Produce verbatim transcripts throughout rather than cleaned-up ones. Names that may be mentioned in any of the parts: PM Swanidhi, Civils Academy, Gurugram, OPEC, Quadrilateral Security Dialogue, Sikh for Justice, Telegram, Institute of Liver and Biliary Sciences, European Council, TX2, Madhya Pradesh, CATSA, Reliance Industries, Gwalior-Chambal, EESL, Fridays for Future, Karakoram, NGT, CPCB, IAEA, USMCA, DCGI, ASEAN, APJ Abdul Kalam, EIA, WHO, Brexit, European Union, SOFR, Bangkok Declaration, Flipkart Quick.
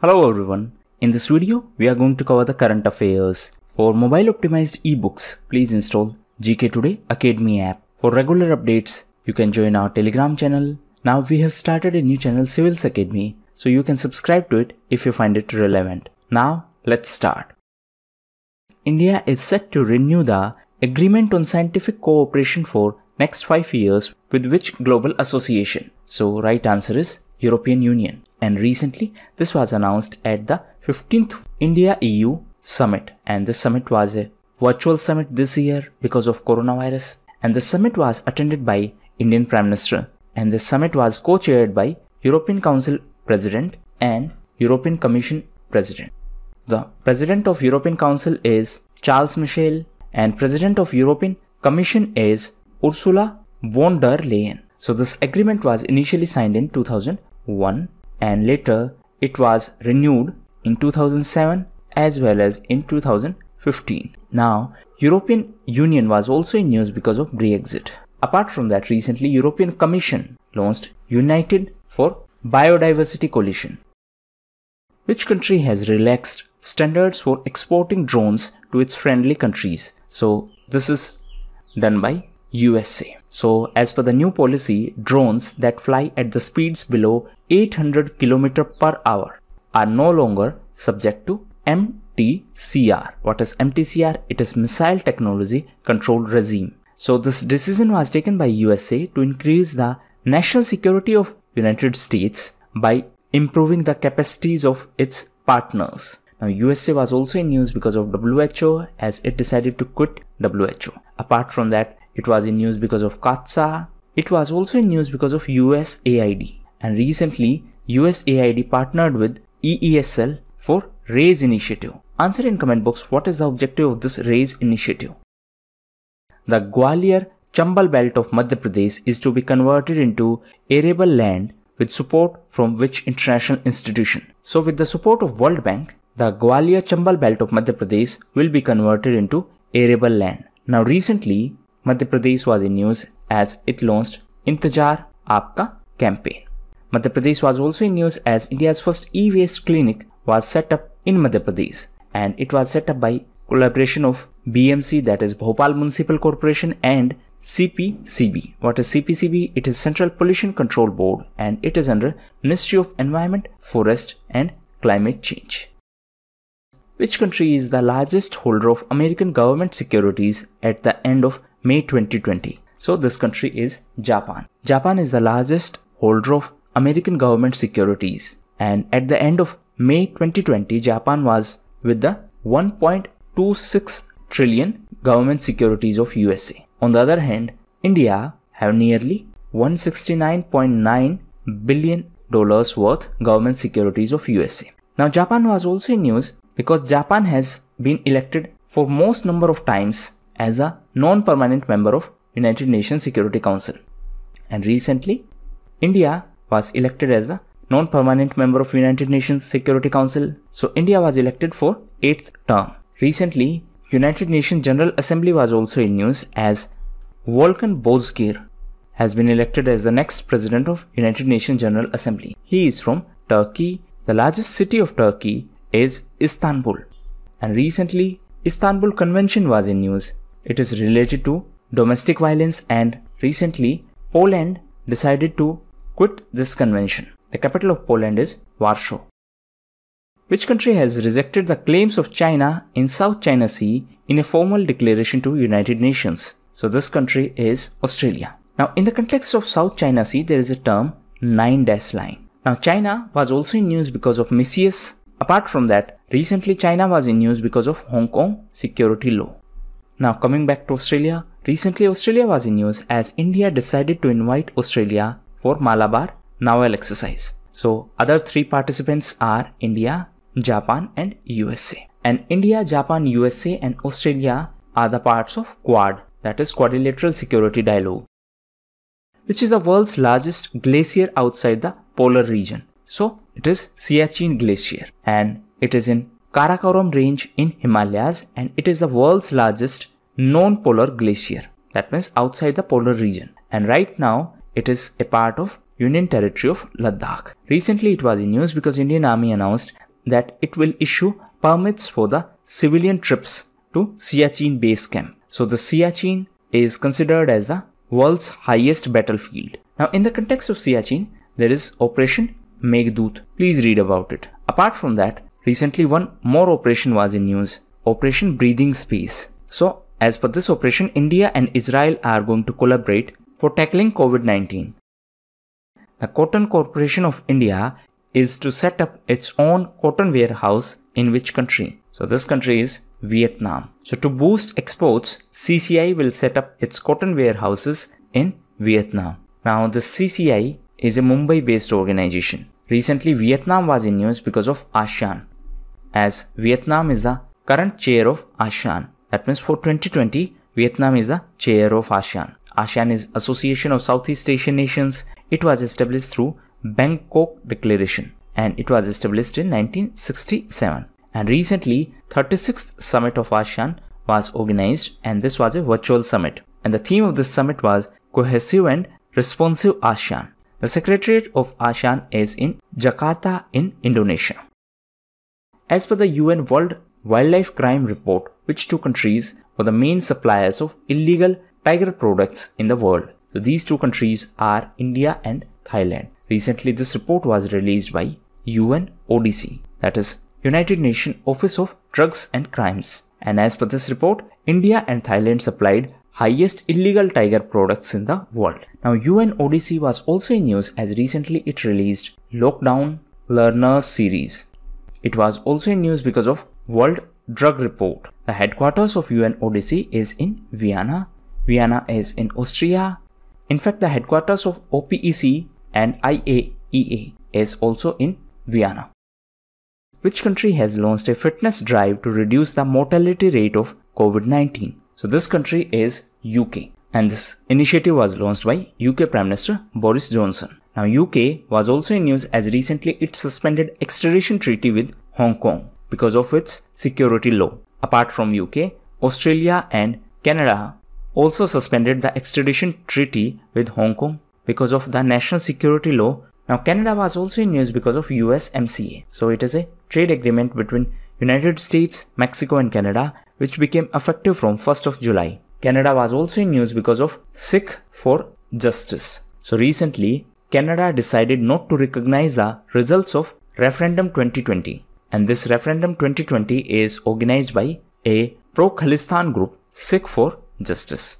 Hello everyone, in this video we are going to cover the current affairs. For mobile optimized ebooks, please install G K Today Academy app. For regular updates, you can join our Telegram channel. Now we have started a new channel, Civils Academy, so you can subscribe to it if you find it relevant. Now let's start. India is set to renew the Agreement on Scientific Cooperation for next five years with which global association? So right answer is European Union. And recently this was announced at the fifteenth India-E U summit, and this summit was a virtual summit this year because of coronavirus, and the summit was attended by Indian Prime Minister, and the summit was co-chaired by European Council President and European Commission President. The President of European Council is Charles Michel and President of European Commission is Ursula von der Leyen. So this agreement was initially signed in two thousand one and later it was renewed in two thousand seven as well as in two thousand fifteen. Now European Union was also in news because of Brexit. Apart from that, recently European Commission launched United for Biodiversity Coalition. Which country has relaxed standards for exporting drones to its friendly countries? So this is done by U S A. So as per the new policy, drones that fly at the speeds below eight hundred kilometers per hour are no longer subject to M T C R. What is M T C R? It is Missile Technology Control Regime. So this decision was taken by U S A to increase the national security of United States by improving the capacities of its partners. Now U S A was also in news because of W H O, as it decided to quit W H O. Apart from that, it was in news because of CATSA. It was also in news because of U S A I D. And recently, U S A I D partnered with E E S L for RAISE initiative. Answer in comment box, what is the objective of this RAISE initiative? The Gwalior-Chambal belt of Madhya Pradesh is to be converted into arable land with support from which international institution? So with the support of World Bank, the Gwalior-Chambal belt of Madhya Pradesh will be converted into arable land. Now recently, Madhya Pradesh was in news as it launched Intejar Aapka campaign. Madhya Pradesh was also in news as India's first e-waste clinic was set up in Madhya Pradesh, and it was set up by collaboration of B M C, that is Bhopal Municipal Corporation, and C P C B. What is C P C B? It is Central Pollution Control Board, and it is under Ministry of Environment, Forest and Climate Change. Which country is the largest holder of American government securities at the end of May twenty twenty? So this country is Japan. Japan is the largest holder of American government securities, and at the end of May twenty twenty, Japan was with the one point two six trillion government securities of U S A. On the other hand, India have nearly one hundred sixty-nine point nine billion dollars worth government securities of U S A. Now Japan was also in news because Japan has been elected for most number of times as a non-permanent member of United Nations Security Council. And recently, India was elected as the non-permanent member of United Nations Security Council. So India was elected for eighth term. Recently, United Nations General Assembly was also in news as Volkan Bozkir has been elected as the next president of United Nations General Assembly. He is from Turkey. The largest city of Turkey is Istanbul. And recently, Istanbul Convention was in news. It is related to domestic violence, and recently Poland decided to quit this convention. The capital of Poland is Warsaw. Which country has rejected the claims of China in South China Sea in a formal declaration to United Nations? So this country is Australia. Now in the context of South China Sea, there is a term nine dash line. Now China was also in news because of Macias. Apart from that, recently China was in news because of Hong Kong security law. Now coming back to Australia, recently Australia was in news as India decided to invite Australia for Malabar naval exercise. So other three participants are India, Japan and U S A. And India, Japan, U S A and Australia are the parts of Quad, that is Quadrilateral Security Dialogue. Which is the world's largest glacier outside the polar region? So it is Siachen Glacier, and it is in Karakoram range in Himalayas, and it is the world's largest non-polar glacier, that means outside the polar region, and right now it is a part of Union territory of Ladakh. Recently it was in news because Indian Army announced that it will issue permits for the civilian trips to Siachen base camp. So the Siachen is considered as the world's highest battlefield. Now in the context of Siachen, there is Operation Meghdoot. Please read about it. Apart from that, recently one more operation was in news, Operation Breathing Space. So as per this operation, India and Israel are going to collaborate for tackling COVID nineteen. The Cotton Corporation of India is to set up its own cotton warehouse in which country? So this country is Vietnam. So to boost exports, C C I will set up its cotton warehouses in Vietnam. Now the C C I is a Mumbai-based organization. Recently Vietnam was in news because of ASEAN, as Vietnam is the current chair of ASEAN. That means for twenty twenty, Vietnam is the chair of ASEAN. ASEAN is Association of Southeast Asian Nations. It was established through Bangkok Declaration and it was established in nineteen sixty-seven. And recently, thirty-sixth Summit of ASEAN was organized and this was a virtual summit. And the theme of this summit was Cohesive and Responsive ASEAN. The Secretariat of ASEAN is in Jakarta in Indonesia. As per the U N World Wildlife Crime Report, which two countries were the main suppliers of illegal tiger products in the world? So these two countries are India and Thailand. Recently, this report was released by U N O D C, that is United Nations Office of Drugs and Crimes. And as per this report, India and Thailand supplied highest illegal tiger products in the world. Now, U N O D C was also in news as recently it released Lockdown Learners Series. It was also in news because of World Drug Report. The headquarters of U N O D C is in Vienna. Vienna is in Austria. In fact, the headquarters of O P E C and I A E A is also in Vienna. Which country has launched a fitness drive to reduce the mortality rate of COVID nineteen? So this country is U K, and this initiative was launched by U K Prime Minister Boris Johnson. Now U K was also in news as recently it suspended extradition treaty with Hong Kong because of its security law. Apart from U K, Australia and Canada also suspended the extradition treaty with Hong Kong because of the national security law. Now Canada was also in news because of U S M C A. So it is a trade agreement between United States, Mexico and Canada which became effective from first of July. Canada was also in news because of Sikh for Justice. So recently Canada decided not to recognize the results of referendum twenty twenty. And this referendum twenty twenty is organized by a pro-Khalistan group, Sikh for Justice.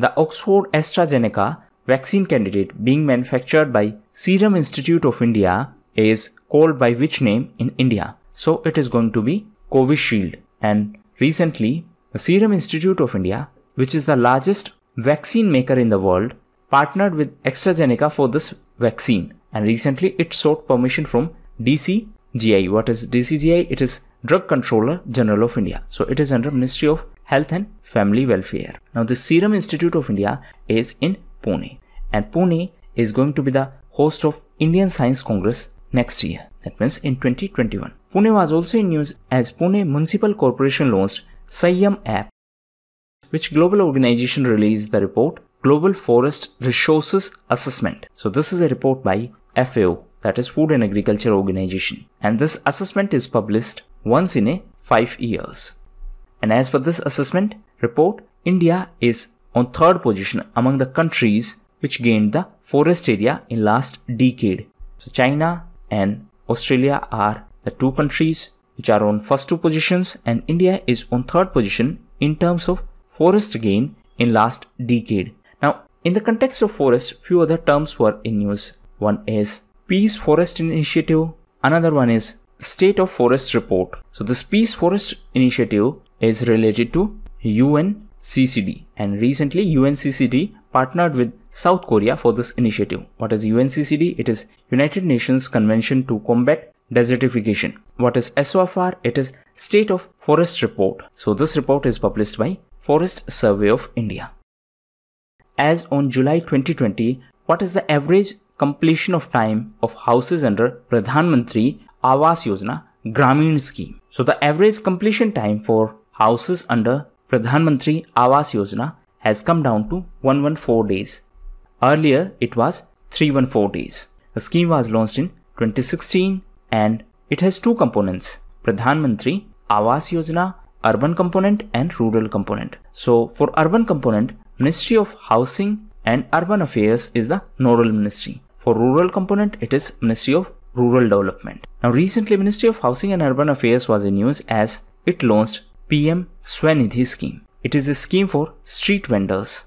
The Oxford AstraZeneca vaccine candidate being manufactured by Serum Institute of India is called by which name in India? So it is going to be Covishield. And recently, the Serum Institute of India, which is the largest vaccine maker in the world, partnered with AstraZeneca for this vaccine. And recently, it sought permission from D C G I. What is D C G I? It is Drug Controller General of India. So it is under Ministry of Health and Family Welfare. Now the Serum Institute of India is in Pune, and Pune is going to be the host of Indian Science Congress next year. That means in twenty twenty-one. Pune was also in news as Pune Municipal Corporation launched Sayam app. Which global organization released the report? Global Forest Resources Assessment. So this is a report by F A O, that is Food and Agriculture Organization, and this assessment is published once in a five years. And as per this assessment report, India is on third position among the countries which gained the forest area in last decade. So China and Australia are the two countries which are on first two positions, and India is on third position in terms of forest gain in last decade. Now in the context of forest, few other terms were in news. One is Peace Forest Initiative, another one is State of Forest Report. So this Peace Forest Initiative is related to U N C C D, and recently U N C C D partnered with South Korea for this initiative. What is U N C C D? It is United Nations Convention to Combat Desertification. What is S O F R? It is State of Forest Report. So this report is published by Forest Survey of India. As on July twenty twenty, what is the average completion of time of houses under Pradhan Mantri Awas Yojana Gramin scheme? So the average completion time for houses under Pradhan Mantri Awas Yojana has come down to one hundred fourteen days. Earlier it was three hundred fourteen days. The scheme was launched in twenty sixteen and It has two components, Pradhan Mantri Awas Yojana, urban component and rural component. So for urban component, Ministry of Housing and Urban Affairs is the nodal ministry. For rural component, it is Ministry of Rural Development. Now recently, Ministry of Housing and Urban Affairs was in news as it launched P M Swanidhi scheme. It is a scheme for street vendors,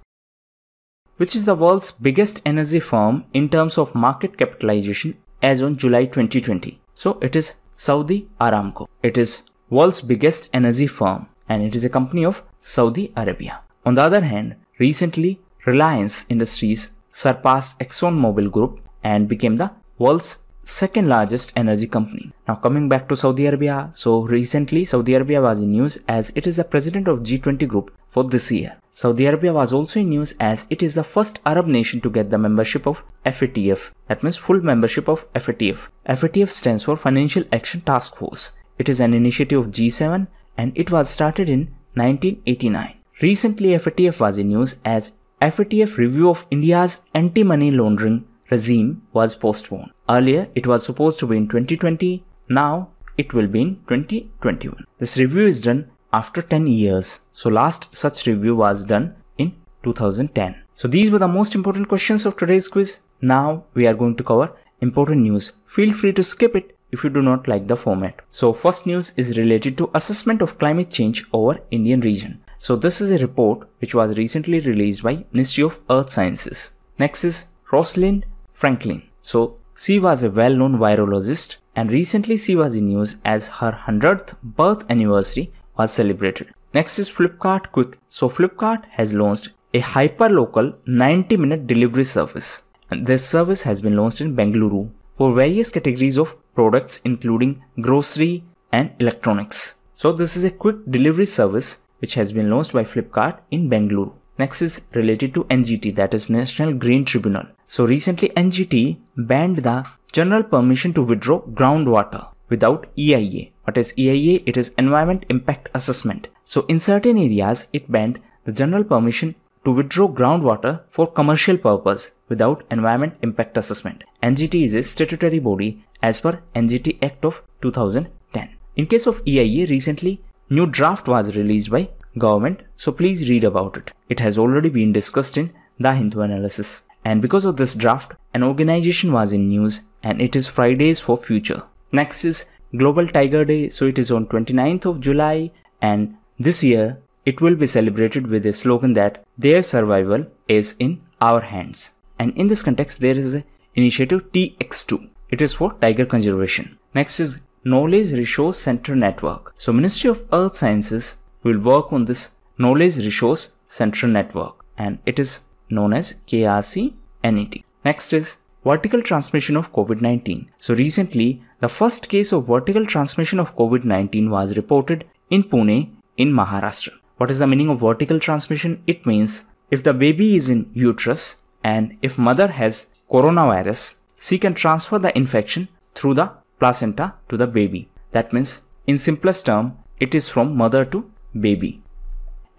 which is the world's biggest energy firm in terms of market capitalization as on July twenty twenty. So it is Saudi Aramco. It is world's biggest energy firm and it is a company of Saudi Arabia. On the other hand, recently Reliance Industries surpassed ExxonMobil Group and became the world's second largest energy company. Now coming back to Saudi Arabia, so recently Saudi Arabia was in news as it is the president of G twenty group for this year. Saudi Arabia was also in news as it is the first Arab nation to get the membership of F A T F, that means full membership of F A T F. F A T F stands for Financial Action Task Force. It is an initiative of G seven and it was started in nineteen eighty-nine. Recently F A T F was in news as F A T F review of India's anti-money laundering regime was postponed. Earlier, it was supposed to be in twenty twenty, now it will be in twenty twenty-one. This review is done after ten years. So last such review was done in two thousand ten. So these were the most important questions of today's quiz. Now we are going to cover important news. Feel free to skip it if you do not like the format. So first news is related to assessment of climate change over Indian region. So this is a report which was recently released by Ministry of Earth Sciences. Next is Rosalind Franklin. So she was a well-known virologist and recently she was in news as her one hundredth birth anniversary was celebrated. Next is Flipkart Quick. So Flipkart has launched a hyper-local ninety minute delivery service. And this service has been launched in Bengaluru for various categories of products including grocery and electronics. So this is a quick delivery service which has been launched by Flipkart in Bengaluru. Next is related to N G T, that is National Green Tribunal. So recently N G T banned the general permission to withdraw groundwater without E I A. What is E I A? It is Environment Impact Assessment. So in certain areas it banned the general permission to withdraw groundwater for commercial purpose without Environment Impact Assessment. N G T is a statutory body as per N G T Act of two thousand ten. In case of E I A, recently new draft was released by government, so please read about it. It has already been discussed in the Hindu analysis. And because of this draft, an organization was in news and it is Fridays for Future. Next is Global Tiger Day. So it is on twenty-ninth of July and this year it will be celebrated with a slogan that their survival is in our hands. And in this context, there is an initiative T X two. It is for tiger conservation. Next is Knowledge Resource Center Network. So Ministry of Earth Sciences will work on this Knowledge Resource Center Network and it is known as K R C N E T. Next is vertical transmission of COVID nineteen. So recently, the first case of vertical transmission of COVID nineteen was reported in Pune in Maharashtra. What is the meaning of vertical transmission? It means if the baby is in uterus and if mother has coronavirus, she can transfer the infection through the placenta to the baby. That means in simplest term, it is from mother to baby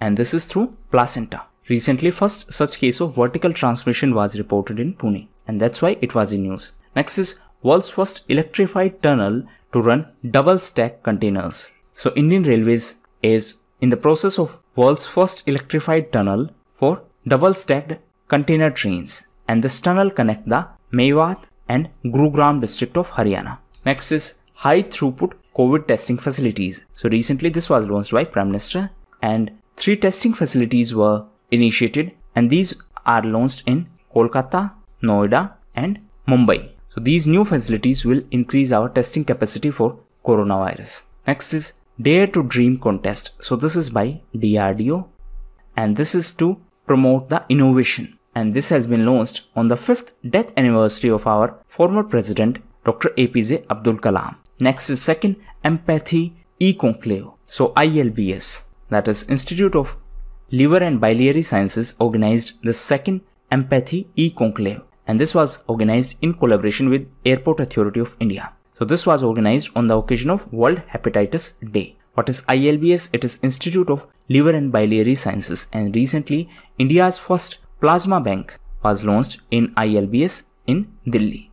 and this is through placenta. Recently, first such case of vertical transmission was reported in Pune and that's why it was in news. Next is world's first electrified tunnel to run double stack containers. So Indian Railways is in the process of world's first electrified tunnel for double stacked container trains and this tunnel connect the Mewat and Gurugram district of Haryana. Next is high throughput COVID testing facilities. So recently this was launched by Prime Minister and three testing facilities were initiated and these are launched in Kolkata, Noida and Mumbai. So these new facilities will increase our testing capacity for coronavirus. Next is Dare to Dream contest. So this is by D R D O and this is to promote the innovation and this has been launched on the fifth death anniversary of our former president Doctor A P J Abdul Kalam. Next is second Empathy E-Conclave. So I L B S, that is Institute of Liver and Biliary Sciences, organized the second Empathy E-Conclave and this was organized in collaboration with Airport Authority of India. So this was organized on the occasion of World Hepatitis Day. What is I L B S? It is Institute of Liver and Biliary Sciences and recently India's first plasma bank was launched in I L B S in Delhi.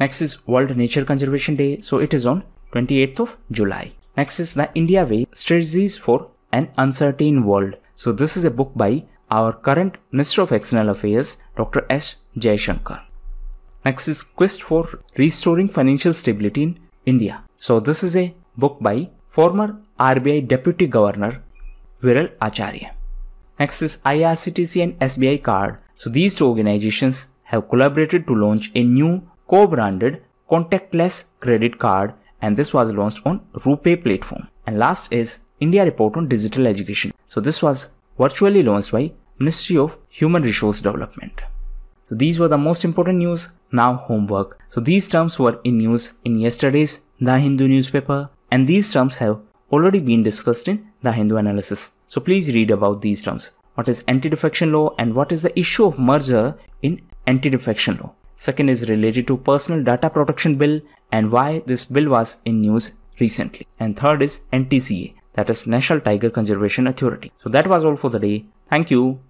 Next is World Nature Conservation Day. So it is on twenty-eighth of July. Next is The India Way, Strategies for an Uncertain World. So this is a book by our current Minister of External Affairs, Doctor S. Jaishankar. Next is Quest for Restoring Financial Stability in India. So this is a book by former R B I Deputy Governor Viral Acharya. Next is I R C T C and S B I Card. So these two organizations have collaborated to launch a new co-branded contactless credit card, and this was launched on RuPay platform. And last is India Report on Digital Education. So this was virtually launched by Ministry of Human Resource Development. So these were the most important news. Now homework. So these terms were in news in yesterday's The Hindu newspaper, and these terms have already been discussed in The Hindu analysis. So please read about these terms. What is anti-defection law and what is the issue of merger in anti-defection law? Second is related to personal data protection bill and why this bill was in news recently. And third is N T C A, that is National Tiger Conservation Authority. So that was all for the day. Thank you.